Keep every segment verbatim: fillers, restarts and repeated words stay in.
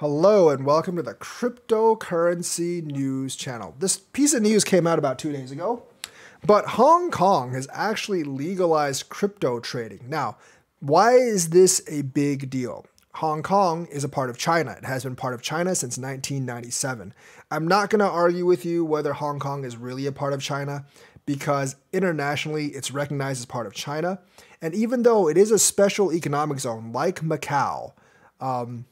Hello and welcome to the Cryptocurrency News Channel. This piece of news came out about two days ago, but Hong Kong has actually legalized crypto trading. Now, why is this a big deal? Hong Kong is a part of China. It has been part of China since nineteen ninety-seven. I'm not going to argue with you whether Hong Kong is really a part of China, because internationally it's recognized as part of China. And even though it is a special economic zone like Macau, um,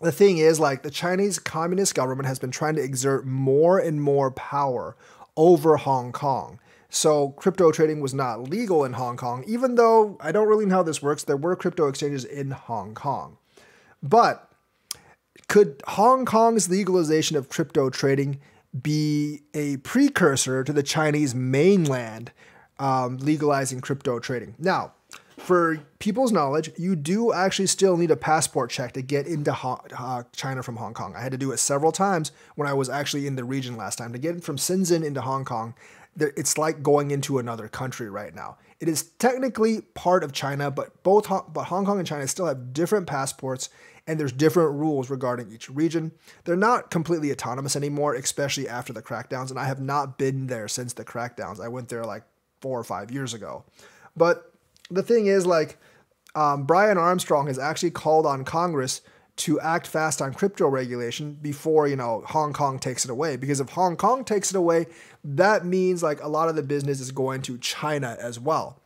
the thing is, like, the Chinese Communist government has been trying to exert more and more power over Hong Kong. So crypto trading was not legal in Hong Kong, even though I don't really know how this works. There were crypto exchanges in Hong Kong. But could Hong Kong's legalization of crypto trading be a precursor to the Chinese mainland um, legalizing crypto trading? Now, for people's knowledge, you do actually still need a passport check to get into Hong, uh, China from Hong Kong. I had to do it several times when I was actually in the region last time. To get from Shenzhen into Hong Kong, it's like going into another country right now. It is technically part of China, but both Hong, but Hong Kong and China still have different passports, and there's different rules regarding each region. They're not completely autonomous anymore, especially after the crackdowns, and I have not been there since the crackdowns. I went there like four or five years ago. But the thing is, like, um, Brian Armstrong has actually called on Congress to act fast on crypto regulation before, you know, Hong Kong takes it away. Because if Hong Kong takes it away, that means, like, a lot of the business is going to China as well.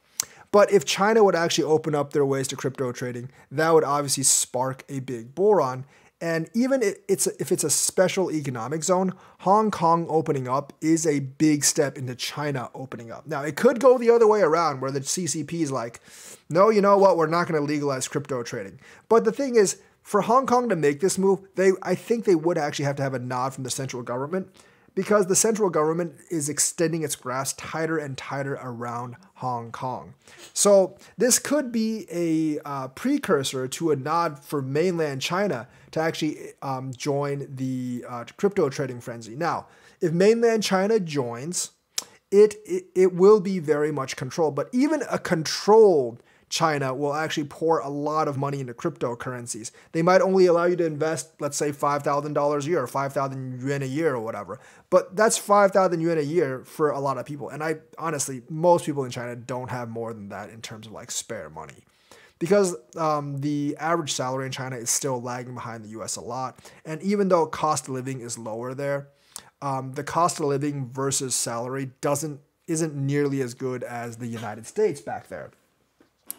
But if China would actually open up their ways to crypto trading, that would obviously spark a big boron. And even if it's a, if it's a special economic zone, Hong Kong opening up is a big step into China opening up. Now, it could go the other way around, where the C C P is like, no, you know what, we're not going to legalize crypto trading. But the thing is, for Hong Kong to make this move, they I think they would actually have to have a nod from the central government, because the central government is extending its grasp tighter and tighter around Hong Kong. So this could be a uh, precursor to a nod for mainland China to actually um, join the uh, crypto trading frenzy. Now, if mainland China joins, it, it, it will be very much controlled, but even a controlled China will actually pour a lot of money into cryptocurrencies. They might only allow you to invest, let's say, five thousand dollars a year or five thousand yuan a year or whatever. But that's five thousand yuan a year for a lot of people. And I honestly, most people in China don't have more than that in terms of, like, spare money, because um, the average salary in China is still lagging behind the U S a lot. And even though cost of living is lower there, um, the cost of living versus salary doesn't isn't nearly as good as the United States back there.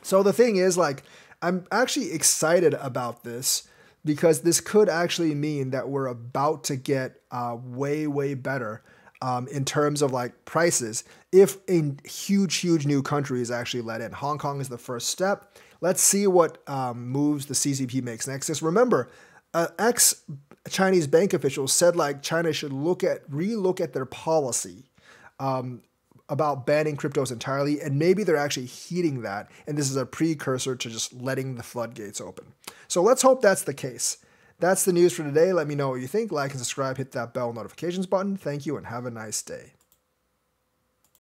So the thing is, like, I'm actually excited about this, because this could actually mean that we're about to get uh, way, way better um, in terms of, like, prices if a huge, huge new country is actually let in. Hong Kong is the first step. Let's see what um, moves the C C P makes next. Just remember, uh, ex-Chinese bank officials said, like, China should look at, relook at their policy Um about banning cryptos entirely, and maybe they're actually heeding that, and this is a precursor to just letting the floodgates open. So let's hope that's the case. That's the news for today. Let me know what you think. Like and subscribe, hit that bell notifications button. Thank you, and have a nice day.